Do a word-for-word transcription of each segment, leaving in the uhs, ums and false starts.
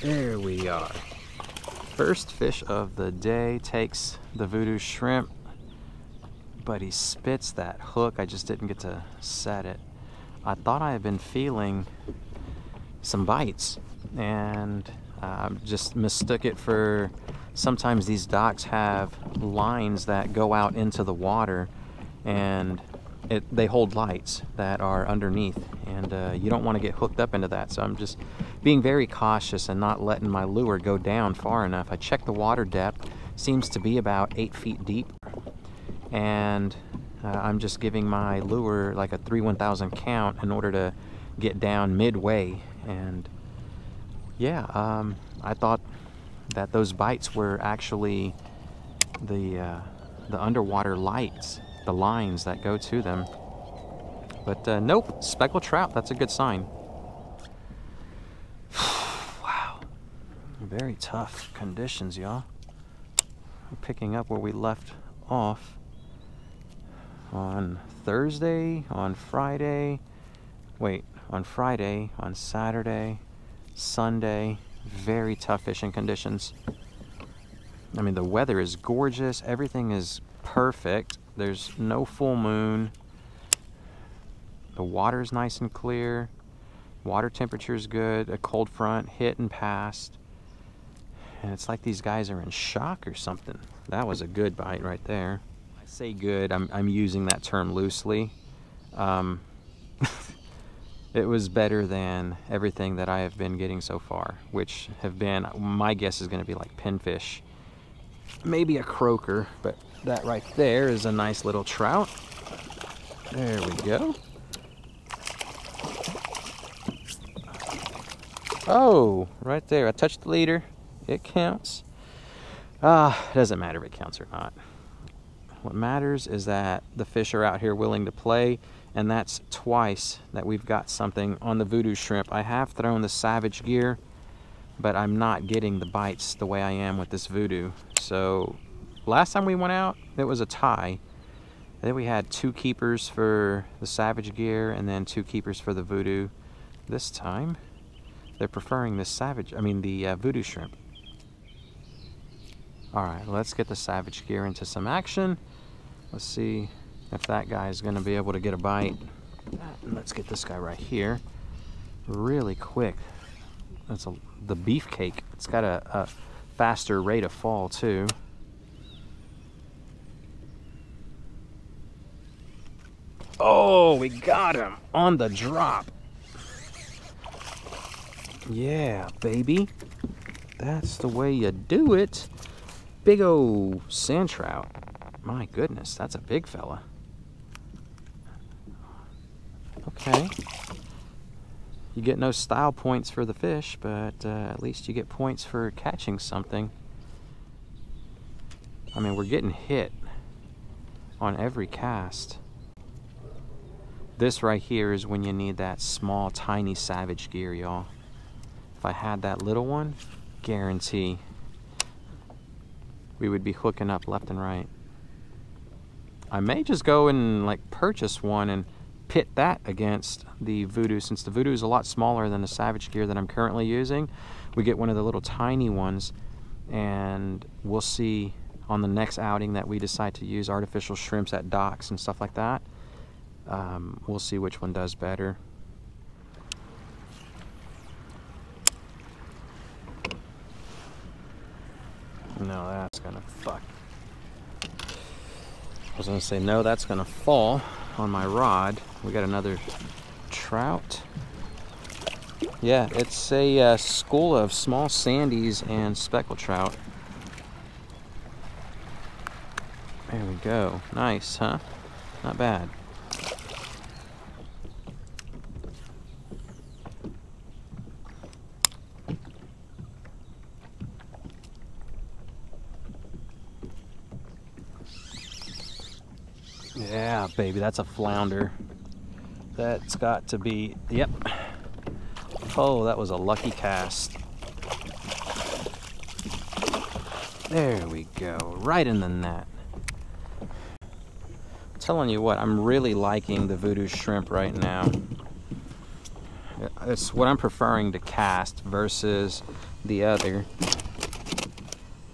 There we are. First fish of the day takes the Voodoo shrimp, but he spits that hook. I just didn't get to set it. I thought I had been feeling some bites, and I uh, just mistook it for, sometimes these docks have lines that go out into the water, and it, they hold lights that are underneath, and uh, you don't want to get hooked up into that. So I'm just being very cautious and not letting my lure go down far enough. I checked the water depth, seems to be about eight feet deep, and uh, I'm just giving my lure like a three one thousand count in order to get down midway. And yeah, um, I thought that those bites were actually the uh, the underwater lights, the lines that go to them. But uh, nope, speckled trout, that's a good sign. Wow, very tough conditions, y'all. Picking up where we left off on Thursday, on Friday, wait, on Friday, on Saturday, Sunday, very tough fishing conditions. I mean, the weather is gorgeous, everything is perfect. There's no full moon. The water's nice and clear. Water temperature's good. A cold front hit and passed. And it's like these guys are in shock or something. That was a good bite right there. I say good, I'm, I'm using that term loosely. Um, it was better than everything that I have been getting so far, which have been, my guess is gonna be like pinfish. Maybe a croaker, but that right there is a nice little trout. There we go. Oh, right there. I touched the leader. It counts. Ah, uh, it doesn't matter if it counts or not. What matters is that the fish are out here willing to play, and that's twice that we've got something on the Voodoo shrimp. I have thrown the Savage Gear, but I'm not getting the bites the way I am with this Voodoo. So last time we went out, it was a tie. And then we had two keepers for the Savage Gear and then two keepers for the Voodoo. This time, they're preferring the Savage, I mean the uh, Voodoo shrimp. All right, let's get the Savage Gear into some action. Let's see if that guy is gonna be able to get a bite. Let's get this guy right here really quick. That's a, the beefcake. It's got a, a faster rate of fall too. Oh, we got him on the drop. Yeah, baby. That's the way you do it. Big old sand trout. My goodness, that's a big fella. Okay. You get no style points for the fish, but uh, at least you get points for catching something. I mean, we're getting hit on every cast. This right here is when you need that small, tiny Savage Gear, y'all. If I had that little one, guarantee we would be hooking up left and right. I may just go and like purchase one and pit that against the Voodoo, since the Voodoo is a lot smaller than the Savage Gear that I'm currently using. We get one of the little tiny ones, and we'll see on the next outing that we decide to use artificial shrimps at docks and stuff like that. Um, we'll see which one does better. No, that's gonna fuck. I was gonna say no, that's gonna fall on my rod. We got another trout. Yeah, it's a uh, school of small sandies and speckled trout. There we go. Nice, huh? Not bad. Yeah, baby, that's a flounder. That's got to be, yep. Oh, that was a lucky cast. There we go, right in the net. I'm telling you what, I'm really liking the Voodoo shrimp right now. It's what I'm preferring to cast versus the other.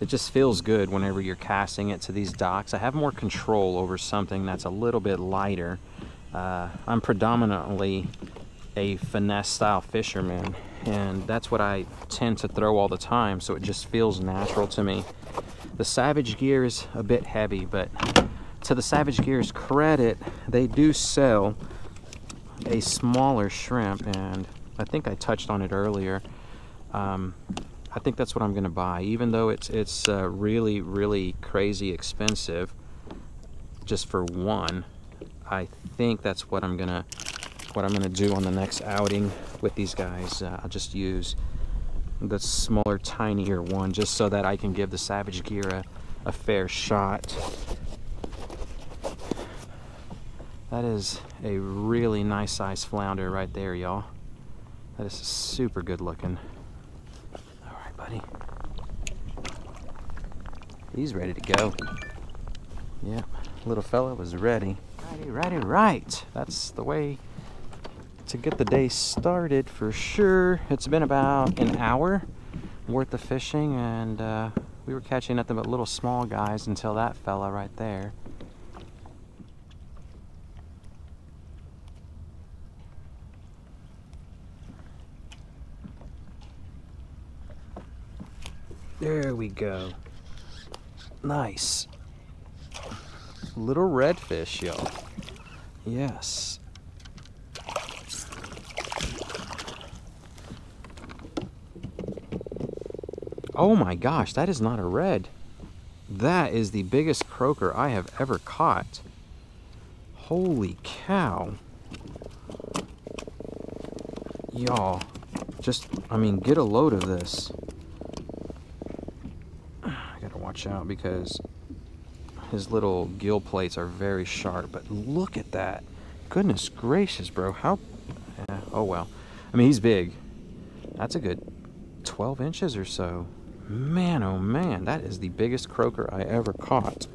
It just feels good whenever you're casting it to these docks. I have more control over something that's a little bit lighter. Uh, I'm predominantly a finesse style fisherman, and that's what I tend to throw all the time, so it just feels natural to me. The Savage Gear is a bit heavy, but to the Savage Gear's credit, they do sell a smaller shrimp, and I think I touched on it earlier. Um, I think that's what I'm gonna buy, even though it's it's uh, really really crazy expensive just for one. I think that's what I'm gonna what I'm gonna do on the next outing with these guys. uh, I'll just use the smaller, tinier one just so that I can give the Savage Gear a, a fair shot. That is a really nice size flounder right there, y'all. That is super good looking. Buddy. He's ready to go. Yep, little fella was ready. Righty, righty, right. That's the way to get the day started for sure. It's been about an hour worth of fishing, and uh, we were catching nothing but little small guys until that fella right there. There we go. Nice. Little redfish, y'all. Yes. Oh my gosh, that is not a red. That is the biggest croaker I have ever caught. Holy cow. Y'all, just, I mean, get a load of this. Watch out, because his little gill plates are very sharp, but look at that. Goodness gracious, bro. How uh, oh well, I mean, he's big. That's a good twelve inches or so. Man, oh man, that is the biggest croaker I ever caught.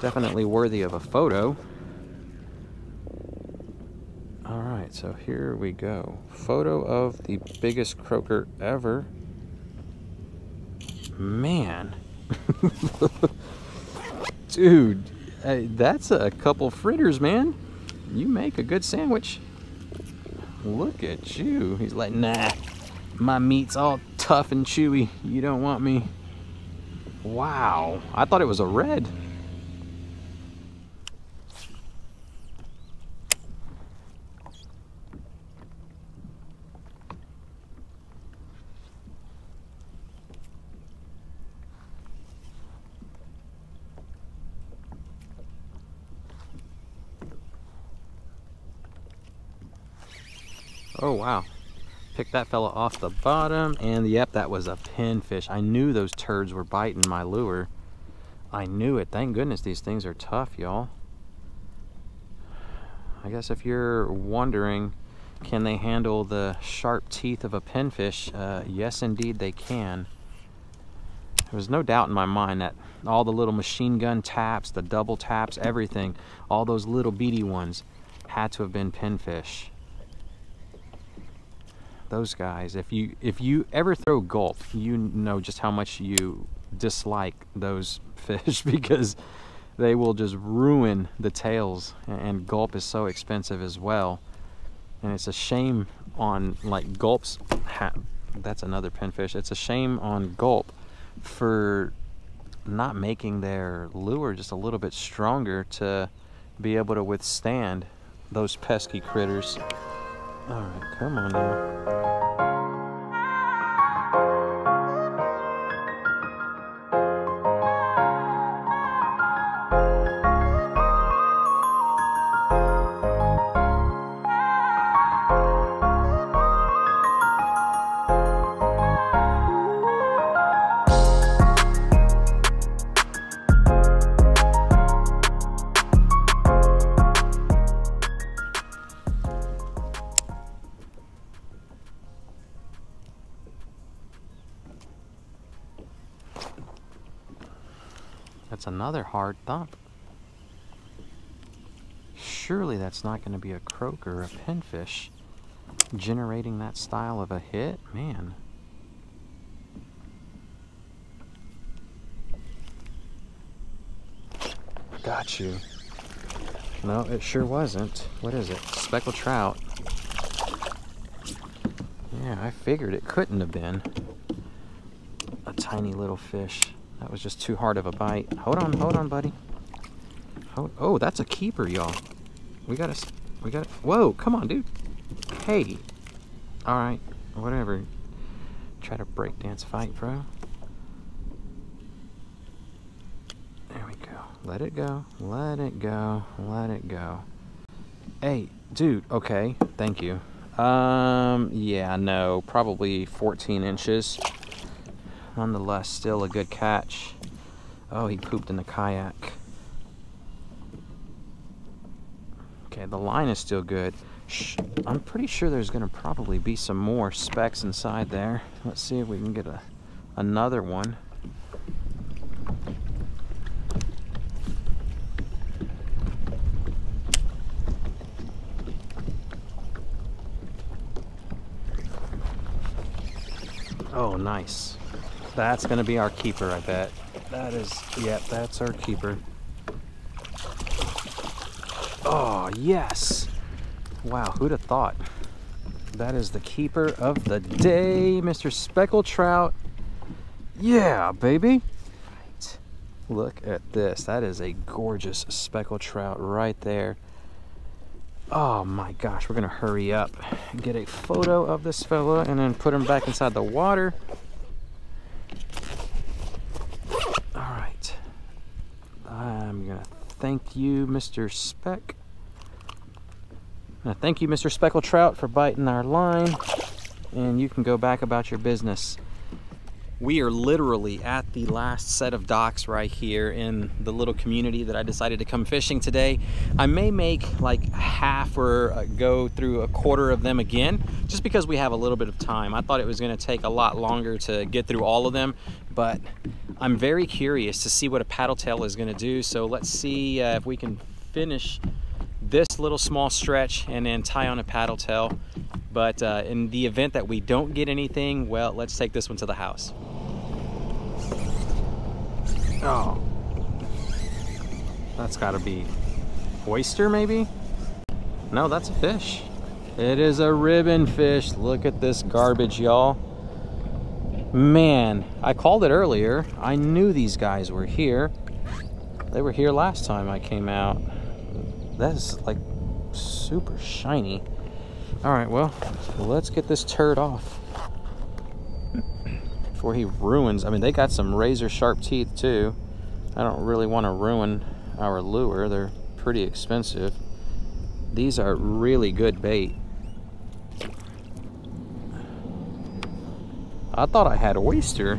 Definitely worthy of a photo. All right, so here we go, photo of the biggest croaker ever, man. Dude, hey, that's a couple fritters, man. You make a good sandwich. Look at you. He's like, nah, my meat's all tough and chewy. You don't want me. Wow, I thought it was a red. Oh wow, picked that fella off the bottom, and yep, that was a pinfish. I knew those turds were biting my lure. I knew it. Thank goodness these things are tough, y'all. I guess if you're wondering, can they handle the sharp teeth of a pinfish? Uh, yes, indeed they can. There was no doubt in my mind that all the little machine gun taps, the double taps, everything, all those little beady ones had to have been pinfish. Those guys, if you if you ever throw gulp, you know just how much you dislike those fish, because they will just ruin the tails, and gulp is so expensive as well. And it's a shame on, like, gulps, that's another pinfish, it's a shame on gulp for not making their lure just a little bit stronger to be able to withstand those pesky critters. All right, come on now. That's another hard thump. Surely that's not going to be a croak or a pinfish generating that style of a hit? Man. Got you. No, it sure wasn't. What is it? Speckled trout. Yeah, I figured it couldn't have been a tiny little fish. That was just too hard of a bite. Hold on, hold on, buddy. Oh, oh that's a keeper, y'all. We gotta, we gotta, whoa, come on, dude. Hey. All right, whatever. Try to break dance fight, bro. There we go. Let it go, let it go, let it go. Hey, dude, okay, thank you. Um, yeah, no, probably fourteen inches. Nonetheless, still a good catch. Oh, he pooped in the kayak. Okay, the line is still good. Shh. I'm pretty sure there's gonna probably be some more specks inside there. Let's see if we can get a, another one. Oh, nice. That's gonna be our keeper, I bet. That is, yeah, that's our keeper. Oh, yes. Wow, who'd have thought? That is the keeper of the day, Mister Speckled Trout. Yeah, baby. Right. Look at this. That is a gorgeous speckled trout right there. Oh my gosh, we're gonna hurry up and get a photo of this fella and then put him back inside the water. All right, I'm gonna thank you, Mister Speck. Now, thank you, Mister Speckled Trout, for biting our line, and you can go back about your business. We are literally at the last set of docks right here in the little community that I decided to come fishing today. I may make like half or go through a quarter of them again, just because we have a little bit of time. I thought it was going to take a lot longer to get through all of them, but I'm very curious to see what a paddletail is going to do. So let's see uh, if we can finish this little small stretch and then tie on a paddletail. But uh, in the event that we don't get anything, well, let's take this one to the house. Oh, that's gotta be oyster maybe? No, that's a fish. It is a ribbon fish. Look at this garbage, y'all. Man, I called it earlier. I knew these guys were here. They were here last time I came out. That is like super shiny. All right, well, let's get this turd off before he ruins. I mean, they got some razor sharp teeth too. I don't really want to ruin our lure. They're pretty expensive. These are really good bait. I thought I had oyster.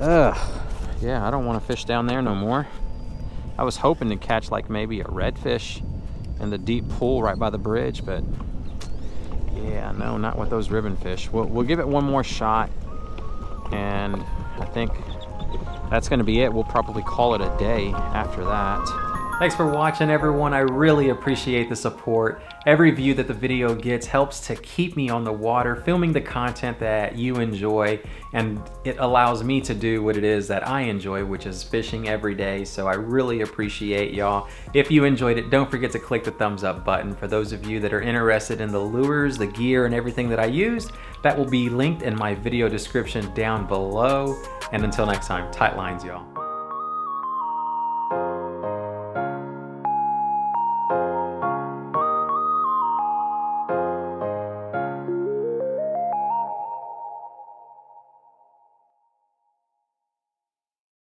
Ugh. Yeah, I don't want to fish down there no more. I was hoping to catch like maybe a redfish in the deep pool right by the bridge, but yeah, no, not with those ribbon fish. We'll, we'll give it one more shot, and I think that's gonna be it. We'll probably call it a day after that. Thanks for watching, everyone. I really appreciate the support. Every view that the video gets helps to keep me on the water, filming the content that you enjoy, and it allows me to do what it is that I enjoy, which is fishing every day. So I really appreciate y'all. If you enjoyed it, don't forget to click the thumbs up button. For those of you that are interested in the lures, the gear, and everything that I used, that will be linked in my video description down below. And until next time, tight lines, y'all.